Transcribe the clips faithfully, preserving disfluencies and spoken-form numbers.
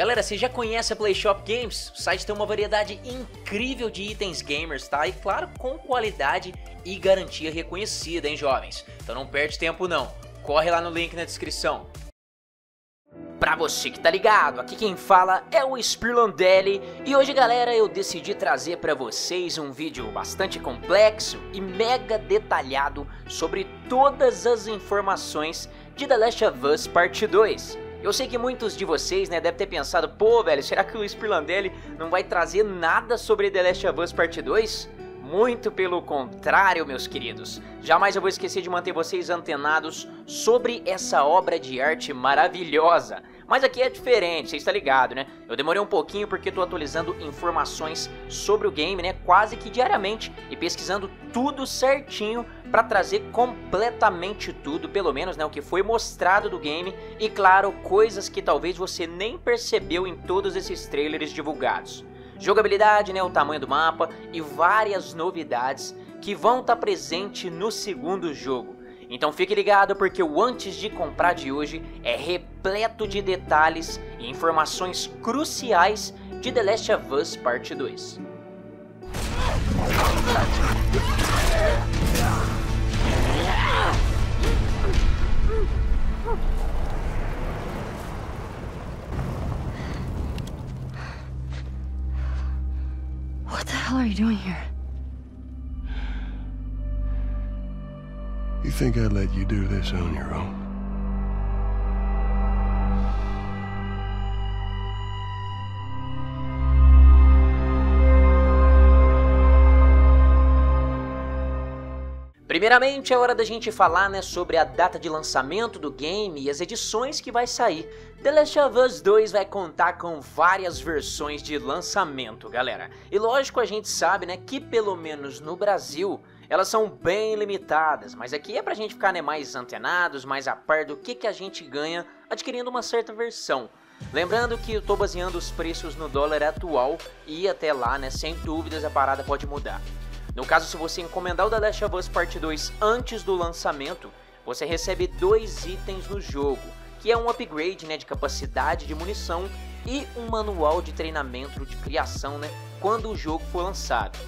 Galera, você já conhece a PlayShop Games? O site tem uma variedade incrível de itens gamers, tá? E claro, com qualidade e garantia reconhecida, hein, jovens? Então não perde tempo não, corre lá no link na descrição. Pra você que tá ligado, aqui quem fala é o Spirlandelli e hoje, galera, eu decidi trazer pra vocês um vídeo bastante complexo e mega detalhado sobre todas as informações de The Last of Us Part dois. Eu sei que muitos de vocês, né, devem ter pensado, pô, velho, será que o Spirlandelli não vai trazer nada sobre The Last of Us Part dois? Muito pelo contrário, meus queridos. Jamais eu vou esquecer de manter vocês antenados sobre essa obra de arte maravilhosa. Mas aqui é diferente, você está ligado, né? Eu demorei um pouquinho porque estou atualizando informações sobre o game, né? Quase que diariamente e pesquisando tudo certinho para trazer completamente tudo, pelo menos, né? O que foi mostrado do game e, claro, coisas que talvez você nem percebeu em todos esses trailers divulgados. Jogabilidade, né? O tamanho do mapa e várias novidades que vão estar presentes no segundo jogo. Então fique ligado porque o Antes de Comprar de hoje é repleto de detalhes e informações cruciais de The Last of Us Part dois. What the hell are you doing here? You think I'd let you do this on your own? Primeiramente, é hora da gente falar, né, sobre a data de lançamento do game e as edições que vai sair. The Last of Us dois vai contar com várias versões de lançamento, galera. E lógico, a gente sabe, né, que pelo menos no Brasil elas são bem limitadas, mas aqui é pra gente ficar, né, mais antenados, mais a par do que, que a gente ganha adquirindo uma certa versão. Lembrando que eu tô baseando os preços no dólar atual e até lá, né, sem dúvidas a parada pode mudar. No caso, se você encomendar o The Last of Us Part dois antes do lançamento, você recebe dois itens no jogo, que é um upgrade, né, de capacidade de munição e um manual de treinamento de criação, né, quando o jogo for lançado.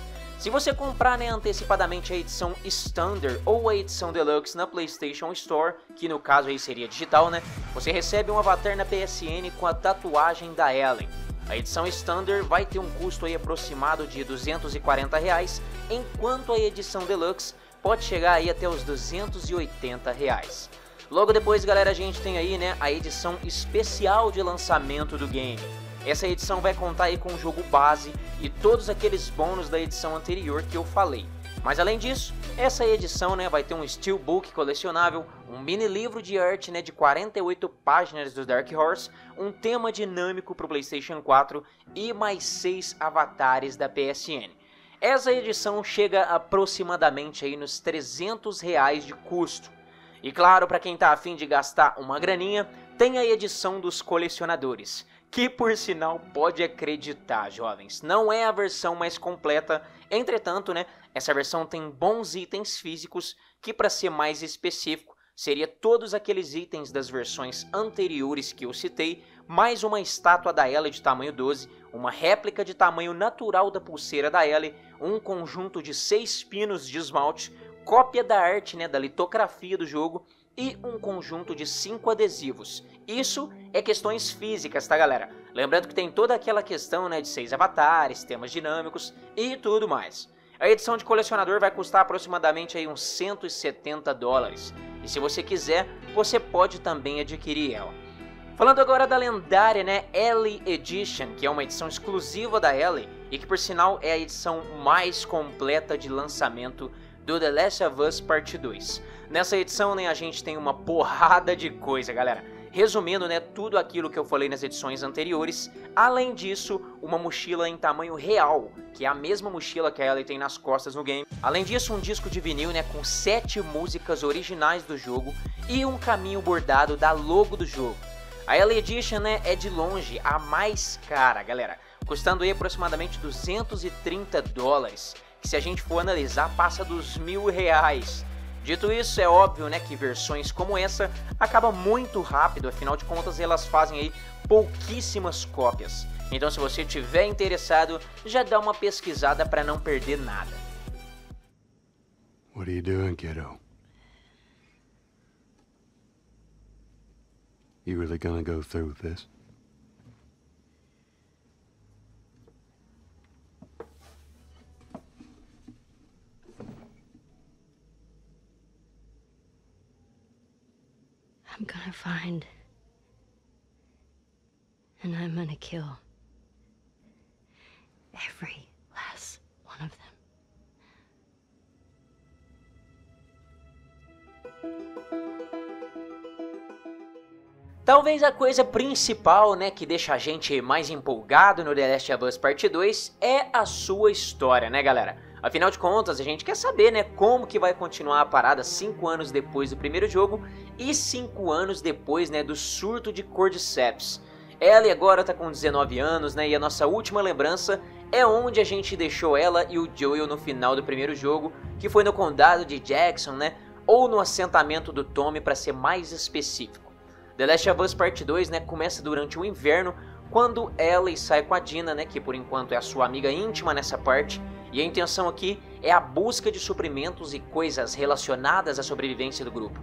Se você comprar, né, antecipadamente a edição Standard ou a edição Deluxe na PlayStation Store, que no caso aí seria digital, né, você recebe um avatar na P S N com a tatuagem da Ellie. A edição Standard vai ter um custo aí aproximado de duzentos e quarenta reais, enquanto a edição Deluxe pode chegar aí até os duzentos e oitenta reais. Logo depois, galera, a gente tem aí, né, a edição especial de lançamento do game. Essa edição vai contar aí com o jogo base e todos aqueles bônus da edição anterior que eu falei. Mas além disso, essa edição, né, vai ter um steelbook colecionável, um mini livro de arte, né, de quarenta e oito páginas do Dark Horse, um tema dinâmico para o PlayStation quatro e mais seis avatares da P S N. Essa edição chega aproximadamente aí nos trezentos reais de custo. E claro, para quem tá afim de gastar uma graninha, tem a edição dos colecionadores, que por sinal pode acreditar, jovens, não é a versão mais completa. Entretanto, né, essa versão tem bons itens físicos, que para ser mais específico, seria todos aqueles itens das versões anteriores que eu citei, mais uma estátua da Ellie de tamanho doze, uma réplica de tamanho natural da pulseira da Ellie, um conjunto de seis pinos de esmalte, cópia da arte, né, da litografia do jogo, e um conjunto de cinco adesivos. Isso é questões físicas, tá, galera? Lembrando que tem toda aquela questão, né, de seis avatares, temas dinâmicos e tudo mais. A edição de colecionador vai custar aproximadamente aí uns cento e setenta dólares. E se você quiser, você pode também adquirir ela. Falando agora da lendária, né, Ellie Edition, que é uma edição exclusiva da Ellie e que por sinal é a edição mais completa de lançamento do The Last of Us Part dois. Nessa edição, né, a gente tem uma porrada de coisa, galera. Resumindo, né, tudo aquilo que eu falei nas edições anteriores. Além disso, uma mochila em tamanho real, que é a mesma mochila que a Ellie tem nas costas no game. Além disso, um disco de vinil, né, com sete músicas originais do jogo e um caminho bordado da logo do jogo. A Ellie Edition, né, é de longe a mais cara, galera, custando aí aproximadamente duzentos e trinta dólares. Que se a gente for analisar passa dos mil reais. Dito isso, é óbvio, né, que versões como essa acabam muito rápido, afinal de contas elas fazem aí pouquíssimas cópias. Então se você estiver interessado, já dá uma pesquisada para não perder nada. O que você está fazendo, kiddo? Você realmente vai passar por isso? I'm gonna find, and I'm gonna kill every last one of them. Talvez a coisa principal, né, que deixa a gente mais empolgado no The Last of Us Part dois é a sua história, né, galera? Afinal de contas, a gente quer saber, né, como que vai continuar a parada cinco anos depois do primeiro jogo e cinco anos depois, né, do surto de Cordyceps. Ellie agora tá com dezenove anos, né, e a nossa última lembrança é onde a gente deixou ela e o Joel no final do primeiro jogo, que foi no condado de Jackson, né, ou no assentamento do Tommy, para ser mais específico. The Last of Us Part dois, né, começa durante o inverno, quando Ellie sai com a Dina, né, que por enquanto é a sua amiga íntima nessa parte, e a intenção aqui é a busca de suprimentos e coisas relacionadas à sobrevivência do grupo.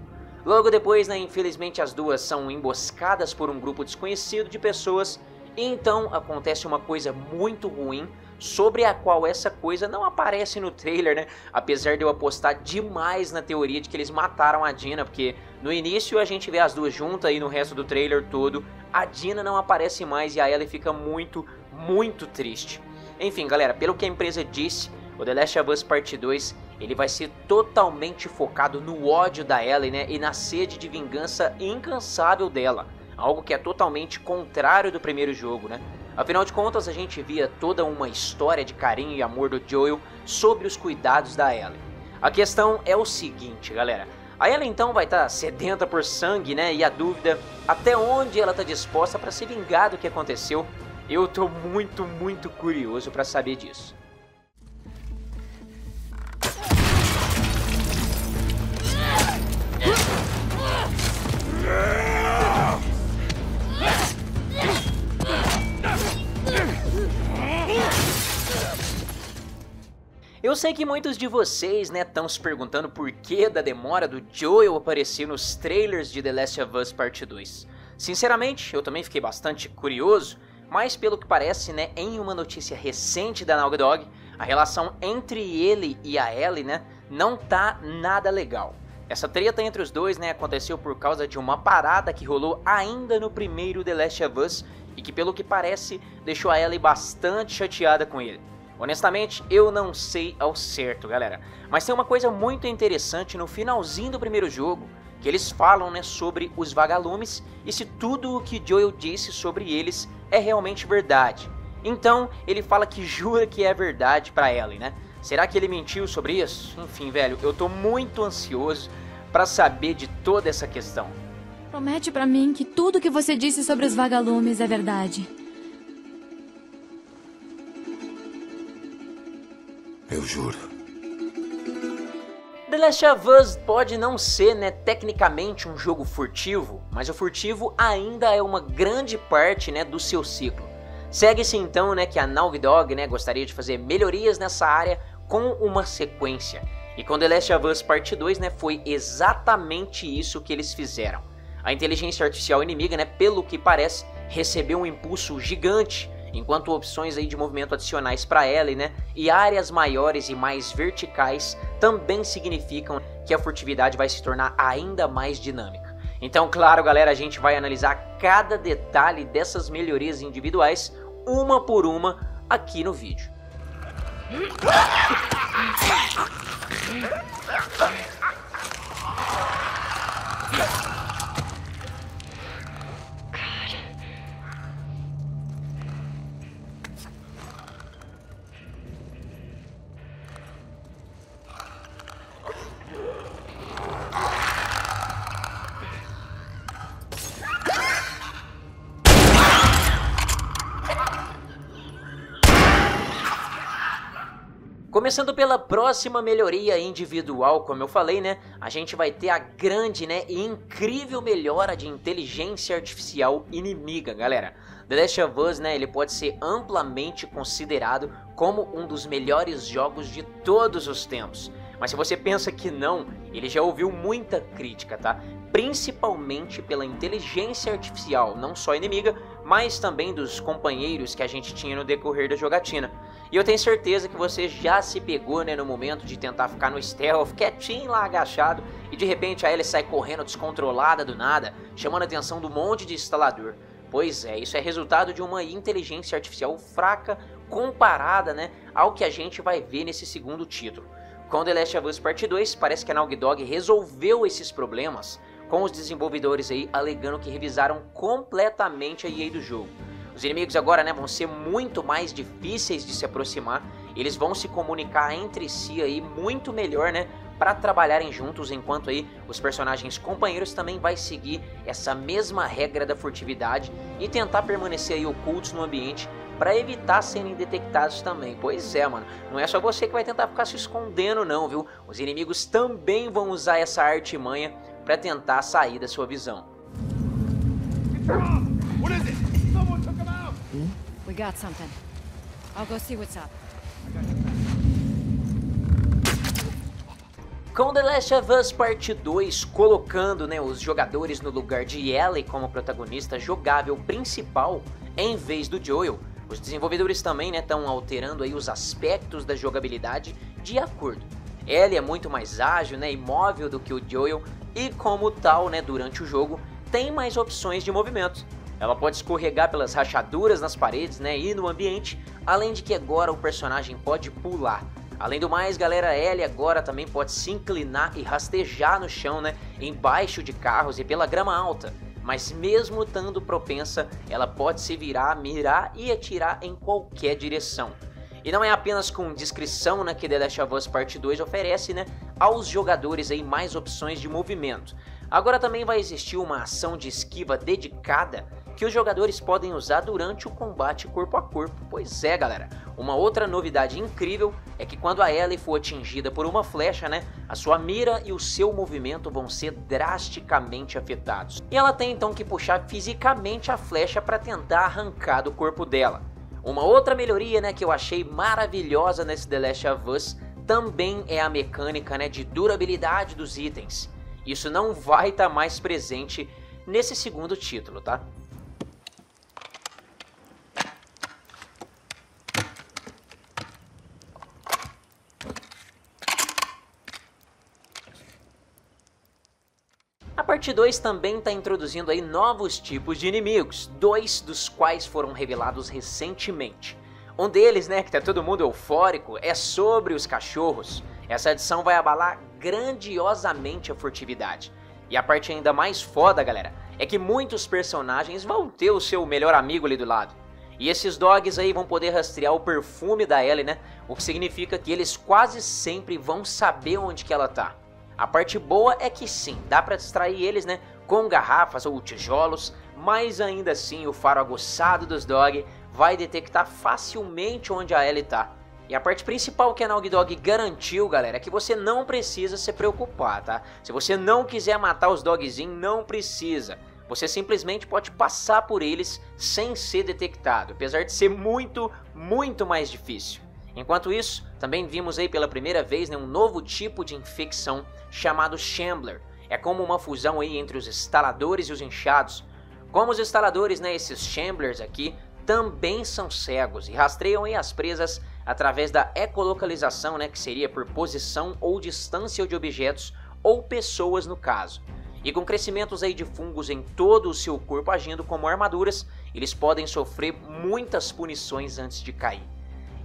Logo depois, né, infelizmente as duas são emboscadas por um grupo desconhecido de pessoas, e então acontece uma coisa muito ruim, sobre a qual essa coisa não aparece no trailer, né? Apesar de eu apostar demais na teoria de que eles mataram a Dina, porque no início a gente vê as duas juntas e no resto do trailer todo a Dina não aparece mais e a Ellie fica muito, muito triste. Enfim, galera, pelo que a empresa disse, o The Last of Us Part dois, ele vai ser totalmente focado no ódio da Ellie, né? E na sede de vingança incansável dela, algo que é totalmente contrário do primeiro jogo, né? Afinal de contas, a gente via toda uma história de carinho e amor do Joel sobre os cuidados da Ellie. A questão é o seguinte, galera. A Ellie então vai estar sedenta por sangue, né? E a dúvida até onde ela está disposta para se vingar do que aconteceu. Eu tô muito, muito curioso para saber disso. Eu sei que muitos de vocês, né, estão se perguntando por que da demora do Joel aparecer nos trailers de The Last of Us Part dois. Sinceramente, eu também fiquei bastante curioso, mas pelo que parece, né, em uma notícia recente da Naughty Dog, a relação entre ele e a Ellie, né, não tá nada legal. Essa treta entre os dois, né, aconteceu por causa de uma parada que rolou ainda no primeiro The Last of Us e que, pelo que parece, deixou a Ellie bastante chateada com ele. Honestamente, eu não sei ao certo, galera, mas tem uma coisa muito interessante no finalzinho do primeiro jogo, que eles falam, né, sobre os vagalumes e se tudo o que Joel disse sobre eles é realmente verdade. Então, ele fala que jura que é verdade pra Ellie, né? Será que ele mentiu sobre isso? Enfim, velho, eu tô muito ansioso pra saber de toda essa questão. Promete pra mim que tudo o que você disse sobre os vagalumes é verdade. Eu juro. The Last of Us pode não ser, né, tecnicamente um jogo furtivo, mas o furtivo ainda é uma grande parte, né, do seu ciclo. Segue-se então, né, que a Naughty Dog, né, gostaria de fazer melhorias nessa área com uma sequência. E com The Last of Us Part dois, né, foi exatamente isso que eles fizeram. A inteligência artificial inimiga, né, pelo que parece, recebeu um impulso gigante, enquanto opções aí de movimento adicionais para Ellie, né, e áreas maiores e mais verticais também significam que a furtividade vai se tornar ainda mais dinâmica. Então, claro, galera, a gente vai analisar cada detalhe dessas melhorias individuais, uma por uma, aqui no vídeo. Começando pela próxima melhoria individual, como eu falei, né? A gente vai ter a grande, né, e incrível melhora de inteligência artificial inimiga, galera. The Last of Us, né, ele pode ser amplamente considerado como um dos melhores jogos de todos os tempos. Mas se você pensa que não, ele já ouviu muita crítica, tá? Principalmente pela inteligência artificial, não só inimiga, mas também dos companheiros que a gente tinha no decorrer da jogatina. E eu tenho certeza que você já se pegou, né, no momento de tentar ficar no stealth, quietinho lá agachado, e de repente a Ellie sai correndo descontrolada do nada, chamando a atenção do monte de instalador. Pois é, isso é resultado de uma inteligência artificial fraca comparada, né, ao que a gente vai ver nesse segundo título. Com The Last of Us Part dois, parece que a Naughty Dog resolveu esses problemas, com os desenvolvedores aí alegando que revisaram completamente a E A do jogo. Os inimigos agora, né, vão ser muito mais difíceis de se aproximar, eles vão se comunicar entre si aí muito melhor, né, para trabalharem juntos, enquanto aí os personagens companheiros também vai seguir essa mesma regra da furtividade e tentar permanecer aí ocultos no ambiente para evitar serem detectados também. Pois é, mano, não é só você que vai tentar ficar se escondendo não, viu? Os inimigos também vão usar essa artimanha para tentar sair da sua visão. We got something. I'll go see what's up. Com The Last of Us Part dois colocando, né, os jogadores no lugar de Ellie como protagonista jogável principal em vez do Joel, os desenvolvedores também estão, né, alterando aí os aspectos da jogabilidade de acordo. Ellie é muito mais ágil, né, e móvel do que o Joel e, como tal, né, durante o jogo, tem mais opções de movimentos. Ela pode escorregar pelas rachaduras nas paredes, né, e no ambiente, além de que agora o personagem pode pular. Além do mais, galera, Ellie agora também pode se inclinar e rastejar no chão, né, embaixo de carros e pela grama alta. Mas mesmo estando propensa, ela pode se virar, mirar e atirar em qualquer direção. E não é apenas com discrição, né, que The Last of Us Part dois oferece, né, aos jogadores aí mais opções de movimento. Agora também vai existir uma ação de esquiva dedicada que os jogadores podem usar durante o combate corpo a corpo. Pois é, galera, uma outra novidade incrível é que quando a Ellie for atingida por uma flecha, né, a sua mira e o seu movimento vão ser drasticamente afetados. E ela tem então que puxar fisicamente a flecha para tentar arrancar do corpo dela. Uma outra melhoria, né, que eu achei maravilhosa nesse The Last of Us também é a mecânica, né, de durabilidade dos itens. Isso não vai estar tá mais presente nesse segundo título, tá? A parte dois também está introduzindo aí novos tipos de inimigos, dois dos quais foram revelados recentemente. Um deles, né, que tá todo mundo eufórico, é sobre os cachorros. Essa adição vai abalar grandiosamente a furtividade. E a parte ainda mais foda, galera, é que muitos personagens vão ter o seu melhor amigo ali do lado. E esses dogs aí vão poder rastrear o perfume da Ellie, né, o que significa que eles quase sempre vão saber onde que ela tá. A parte boa é que sim, dá pra distrair eles, né, com garrafas ou tijolos, mas ainda assim o faro aguçado dos dog vai detectar facilmente onde a Ellie tá. E a parte principal que a Naughty Dog garantiu, galera, é que você não precisa se preocupar, tá? Se você não quiser matar os dogzinhos, não precisa. Você simplesmente pode passar por eles sem ser detectado, apesar de ser muito, muito mais difícil. Enquanto isso, também vimos aí pela primeira vez, né, um novo tipo de infecção chamado Shambler. É como uma fusão aí entre os instaladores e os inchados. Como os instaladores, né, esses Shamblers aqui também são cegos e rastreiam aí as presas através da ecolocalização, né, que seria por posição ou distância de objetos ou pessoas no caso. E com crescimentos aí de fungos em todo o seu corpo agindo como armaduras, eles podem sofrer muitas punições antes de cair.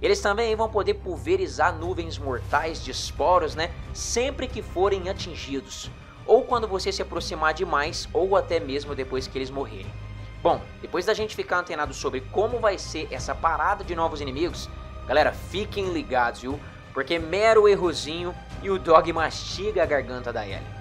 Eles também vão poder pulverizar nuvens mortais de esporos, né, sempre que forem atingidos, ou quando você se aproximar demais, ou até mesmo depois que eles morrerem. Bom, depois da gente ficar antenado sobre como vai ser essa parada de novos inimigos, galera, fiquem ligados, viu? Porque mero errozinho e o dog mastiga a garganta da Ellie.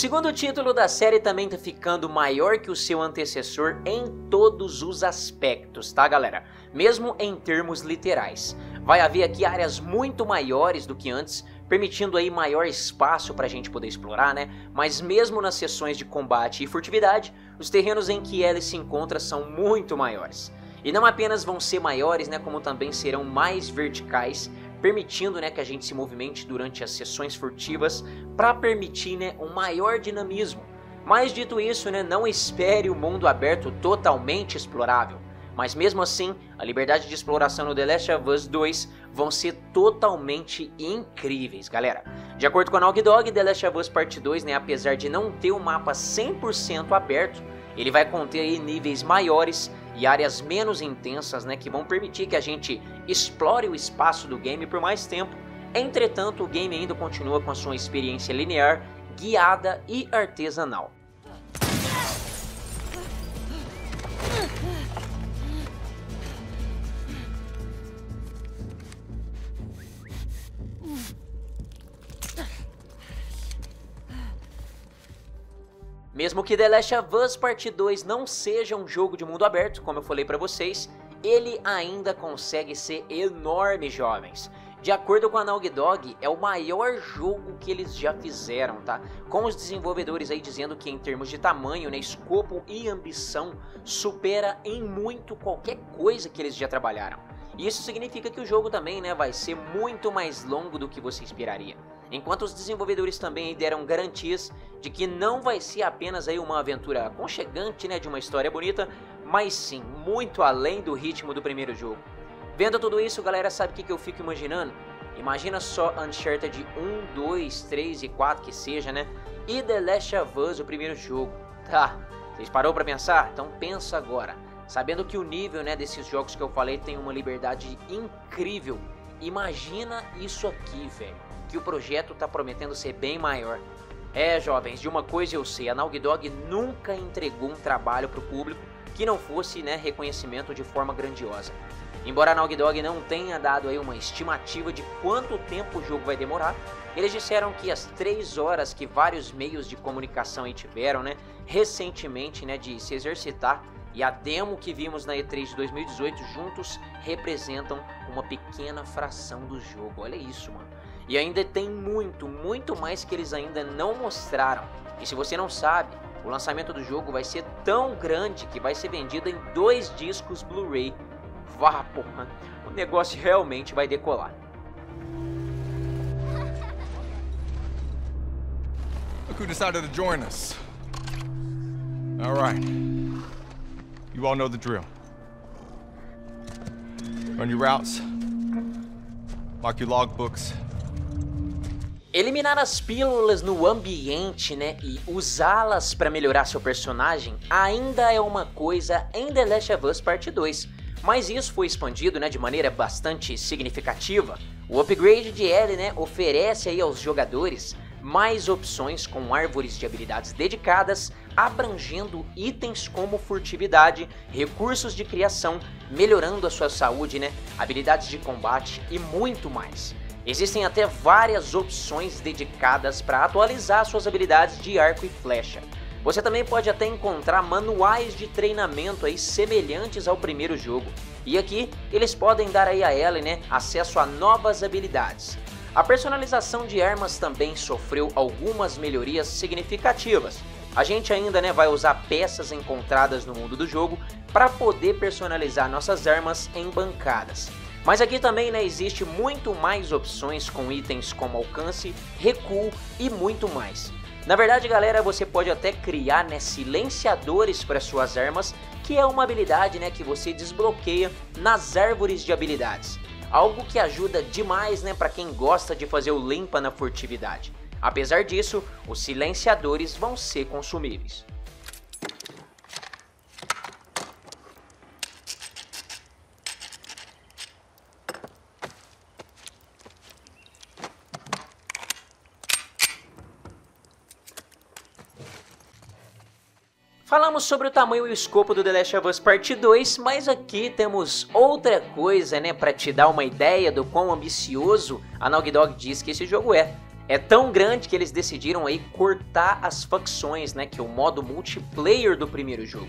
segundo título da série também tá ficando maior que o seu antecessor em todos os aspectos, tá galera? Mesmo em termos literais. Vai haver aqui áreas muito maiores do que antes, permitindo aí maior espaço pra gente poder explorar, né? Mas mesmo nas sessões de combate e furtividade, os terrenos em que Ellie se encontra são muito maiores. E não apenas vão ser maiores, né, como também serão mais verticais, permitindo, né, que a gente se movimente durante as sessões furtivas para permitir, né, um maior dinamismo. Mas dito isso, né, não espere o mundo aberto totalmente explorável. Mas mesmo assim, a liberdade de exploração no The Last of Us dois vão ser totalmente incríveis, galera. De acordo com a Naughty Dog, The Last of Us Part dois, né, apesar de não ter o mapa cem por cento aberto, ele vai conter aí níveis maiores e áreas menos intensas, né, que vão permitir que a gente explore o espaço do game por mais tempo. Entretanto, o game ainda continua com a sua experiência linear, guiada e artesanal. Mesmo que The Last of Us Part dois não seja um jogo de mundo aberto, como eu falei pra vocês, ele ainda consegue ser enorme, jovens. De acordo com a Naughty Dog, é o maior jogo que eles já fizeram, tá? Com os desenvolvedores aí dizendo que em termos de tamanho, né, escopo e ambição, supera em muito qualquer coisa que eles já trabalharam. Isso significa que o jogo também, né, vai ser muito mais longo do que você esperaria. Enquanto os desenvolvedores também deram garantias de que não vai ser apenas aí uma aventura aconchegante, né, de uma história bonita, mas sim muito além do ritmo do primeiro jogo. Vendo tudo isso, galera, sabe o que, que eu fico imaginando? Imagina só Uncharted um, dois, três e quatro que seja, né? E The Last of Us, o primeiro jogo. Tá, vocês parou pra pensar? Então pensa agora. Sabendo que o nível, né, desses jogos que eu falei tem uma liberdade incrível, imagina isso aqui, velho. Que o projeto tá prometendo ser bem maior. É, jovens, de uma coisa eu sei, a Naughty Dog nunca entregou um trabalho pro público que não fosse, né, reconhecimento de forma grandiosa. Embora a Naughty Dog não tenha dado aí uma estimativa de quanto tempo o jogo vai demorar, eles disseram que as três horas que vários meios de comunicação aí tiveram, né, recentemente, né, de se exercitar, e a demo que vimos na E três de dois mil e dezoito juntos representam uma pequena fração do jogo. Olha isso, mano. E ainda tem muito, muito mais que eles ainda não mostraram. E se você não sabe, o lançamento do jogo vai ser tão grande que vai ser vendido em dois discos Blu-ray. Vá, porra, o negócio realmente vai decolar. Look who decided to join us. All right. You all know the drill. Run your routes. Lock your logbooks. Eliminar as pílulas no ambiente, né, e usá-las para melhorar seu personagem ainda é uma coisa em The Last of Us Part dois, mas isso foi expandido, né, de maneira bastante significativa. O upgrade de Ellie, né, oferece aí aos jogadores mais opções com árvores de habilidades dedicadas, abrangendo itens como furtividade, recursos de criação, melhorando a sua saúde, né, habilidades de combate e muito mais. Existem até várias opções dedicadas para atualizar suas habilidades de arco e flecha. Você também pode até encontrar manuais de treinamento aí semelhantes ao primeiro jogo. E aqui eles podem dar aí a Ellie, né, acesso a novas habilidades. A personalização de armas também sofreu algumas melhorias significativas. A gente ainda, né, vai usar peças encontradas no mundo do jogo para poder personalizar nossas armas em bancadas. Mas aqui também, né, existe muito mais opções com itens como alcance, recuo e muito mais. Na verdade, galera, você pode até criar, né, silenciadores para suas armas, que é uma habilidade, né, que você desbloqueia nas árvores de habilidades. Algo que ajuda demais, né, para quem gosta de fazer o limpa na furtividade. Apesar disso, os silenciadores vão ser consumíveis. Falamos sobre o tamanho e o escopo do The Last of Us Part dois, mas aqui temos outra coisa, né, para te dar uma ideia do quão ambicioso a Naughty Dog diz que esse jogo é. É tão grande que eles decidiram aí cortar as facções, né, que é o modo multiplayer do primeiro jogo.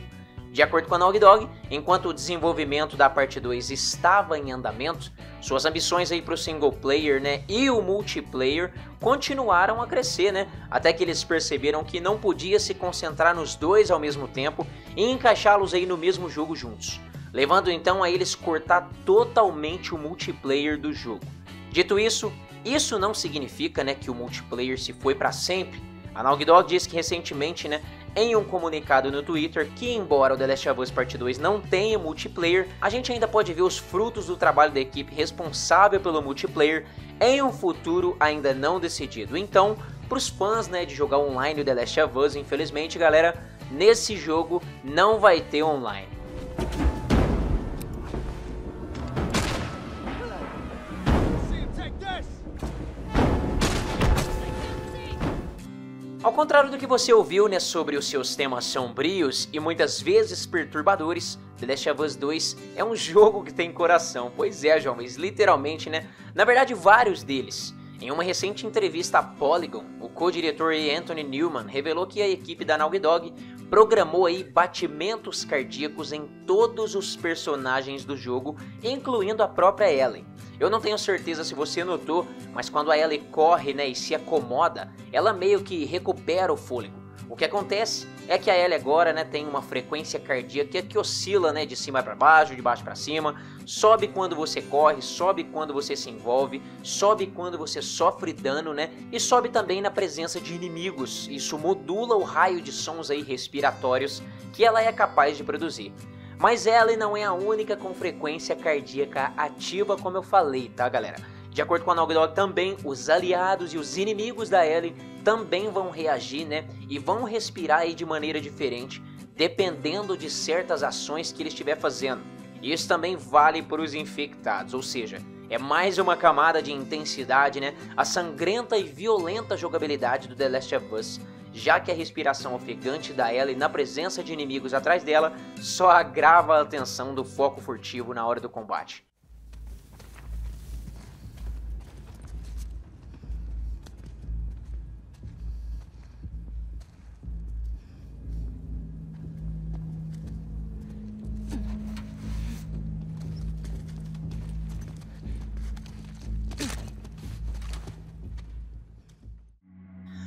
De acordo com a Naughty Dog, enquanto o desenvolvimento da parte dois estava em andamento, suas ambições aí para o single player, né, e o multiplayer continuaram a crescer, né, até que eles perceberam que não podia se concentrar nos dois ao mesmo tempo e encaixá-los aí no mesmo jogo juntos, levando então a eles cortar totalmente o multiplayer do jogo. Dito isso, isso não significa, né, que o multiplayer se foi para sempre. A Naughty Dog diz que recentemente, né, em um comunicado no Twitter, que embora o The Last of Us Part dois não tenha multiplayer, a gente ainda pode ver os frutos do trabalho da equipe responsável pelo multiplayer em um futuro ainda não decidido. Então, para os fãs, né, de jogar online o The Last of Us, infelizmente, galera, nesse jogo não vai ter online. Ao contrário do que você ouviu, né, sobre os seus temas sombrios e muitas vezes perturbadores, The Last of Us dois é um jogo que tem coração. Pois é, João, mas literalmente, né? Na verdade, vários deles. Em uma recente entrevista à Polygon, o co-diretor Anthony Newman revelou que a equipe da Naughty Dog programou aí batimentos cardíacos em todos os personagens do jogo, incluindo a própria Ellie. Eu não tenho certeza se você notou, mas quando a Ellie corre, né, e se acomoda, ela meio que recupera o fôlego. O que acontece é que a Ellie agora, né, tem uma frequência cardíaca que oscila, né, de cima para baixo, de baixo para cima, sobe quando você corre, sobe quando você se envolve, sobe quando você sofre dano, né, e sobe também na presença de inimigos. Isso modula o raio de sons aí respiratórios que ela é capaz de produzir. Mas Ellie não é a única com frequência cardíaca ativa, como eu falei, tá, galera? De acordo com a Naughty Dog também, os aliados e os inimigos da Ellie também vão reagir, né? E vão respirar aí de maneira diferente, dependendo de certas ações que ele estiver fazendo. Isso também vale para os infectados, ou seja, é mais uma camada de intensidade, né? A sangrenta e violenta jogabilidade do The Last of Us, já que a respiração ofegante da Ellie na presença de inimigos atrás dela só agrava a tensão do foco furtivo na hora do combate.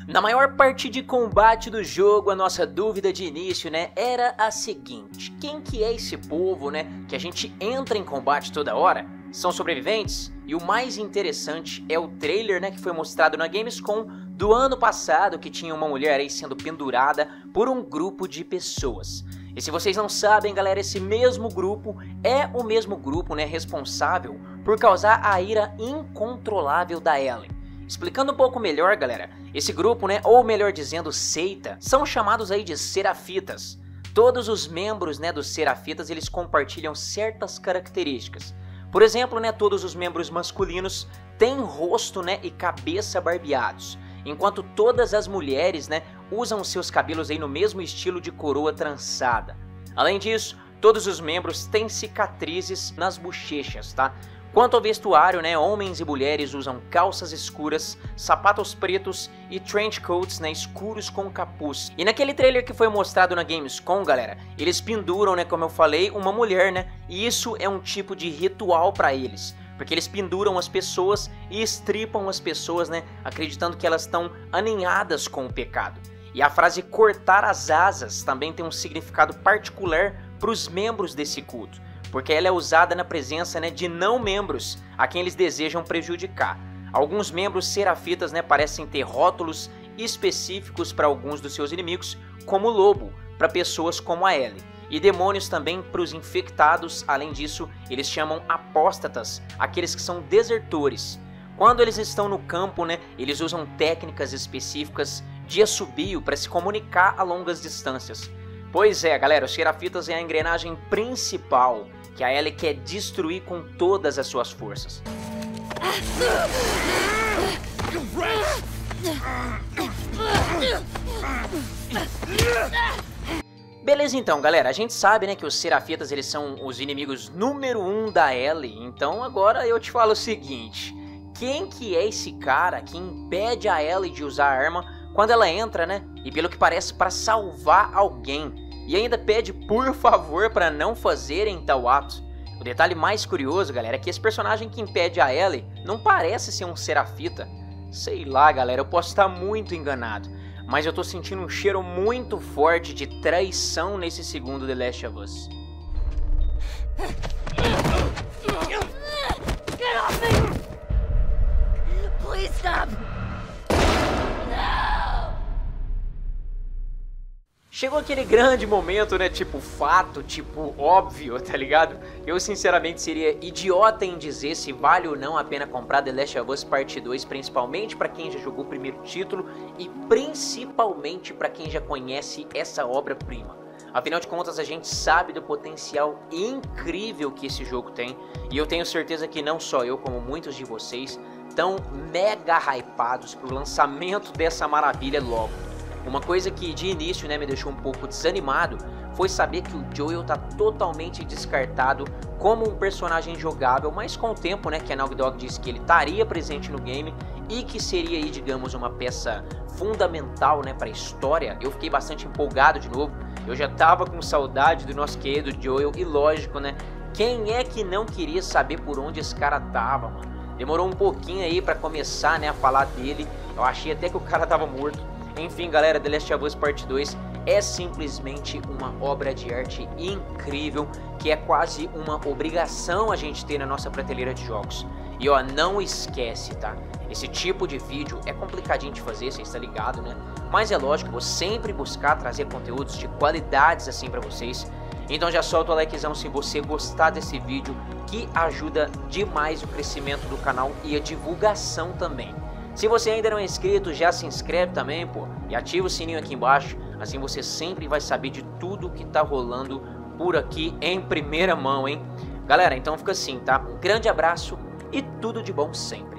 Na maior parte de combate do jogo, a nossa dúvida de início, né, era a seguinte: quem que é esse povo, né, que a gente entra em combate toda hora? São sobreviventes? E o mais interessante é o trailer, né, que foi mostrado na Gamescom do ano passado, que tinha uma mulher aí sendo pendurada por um grupo de pessoas. E se vocês não sabem, galera, esse mesmo grupo é o mesmo grupo, né, responsável por causar a ira incontrolável da Ellie. Explicando um pouco melhor, galera, esse grupo, né, ou melhor dizendo, seita, são chamados aí de Serafitas. Todos os membros, né, dos Serafitas, eles compartilham certas características. Por exemplo, né, todos os membros masculinos têm rosto, né, e cabeça barbeados, enquanto todas as mulheres, né, usam seus cabelos aí no mesmo estilo de coroa trançada. Além disso, todos os membros têm cicatrizes nas bochechas, tá? Quanto ao vestuário, né, homens e mulheres usam calças escuras, sapatos pretos e trench coats, né, escuros com capuz. E naquele trailer que foi mostrado na Gamescom, galera, eles penduram, né, como eu falei, uma mulher, né, e isso é um tipo de ritual para eles, porque eles penduram as pessoas e estripam as pessoas, né, acreditando que elas estão aninhadas com o pecado. E a frase cortar as asas também tem um significado particular para os membros desse culto, porque ela é usada na presença, né, de não-membros a quem eles desejam prejudicar. Alguns membros Serafitas, né, parecem ter rótulos específicos para alguns dos seus inimigos, como o lobo, para pessoas como a Ellie, e demônios também para os infectados. Além disso, eles chamam apóstatas, aqueles que são desertores. Quando eles estão no campo, né, eles usam técnicas específicas de assobio para se comunicar a longas distâncias. Pois é, galera, os Serafitas é a engrenagem principal que a Ellie quer destruir com todas as suas forças. Beleza, então, galera, a gente sabe, né, que os Serafitas, eles são os inimigos número um da Ellie. Então agora eu te falo o seguinte: quem que é esse cara que impede a Ellie de usar a arma quando ela entra, né? E pelo que parece para salvar alguém. E ainda pede por favor para não fazerem tal ato. O detalhe mais curioso, galera, é que esse personagem que impede a Ellie não parece ser um Serafita. Sei lá, galera, eu posso estar muito enganado, mas eu tô sentindo um cheiro muito forte de traição nesse segundo The Last of Us. Get off me! Please stop! No! Chegou aquele grande momento, né? Tipo fato, tipo óbvio, tá ligado? Eu sinceramente seria idiota em dizer se vale ou não a pena comprar The Last of Us Part dois, principalmente pra quem já jogou o primeiro título e principalmente pra quem já conhece essa obra-prima. Afinal de contas, a gente sabe do potencial incrível que esse jogo tem, e eu tenho certeza que não só eu, como muitos de vocês, estão mega hypados pro lançamento dessa maravilha logo. Uma coisa que de início, né, me deixou um pouco desanimado foi saber que o Joel tá totalmente descartado como um personagem jogável, mas com o tempo, né, que a Naughty Dog disse que ele estaria presente no game e que seria aí, digamos, uma peça fundamental, né, para a história, eu fiquei bastante empolgado de novo. Eu já tava com saudade do nosso querido Joel e lógico, né, quem é que não queria saber por onde esse cara tava, mano? Demorou um pouquinho aí pra começar, né, a falar dele, eu achei até que o cara tava morto. Enfim, galera, The Last of Us Part dois é simplesmente uma obra de arte incrível, que é quase uma obrigação a gente ter na nossa prateleira de jogos. E ó, não esquece, tá? Esse tipo de vídeo é complicadinho de fazer, vocês estão ligados, né? Mas é lógico, vou sempre buscar trazer conteúdos de qualidades assim pra vocês. Então já solta o likezão se você gostar desse vídeo, que ajuda demais o crescimento do canal e a divulgação também. Se você ainda não é inscrito, já se inscreve também, pô, e ativa o sininho aqui embaixo, assim você sempre vai saber de tudo que tá rolando por aqui em primeira mão, hein? Galera, então fica assim, tá? Um grande abraço e tudo de bom sempre.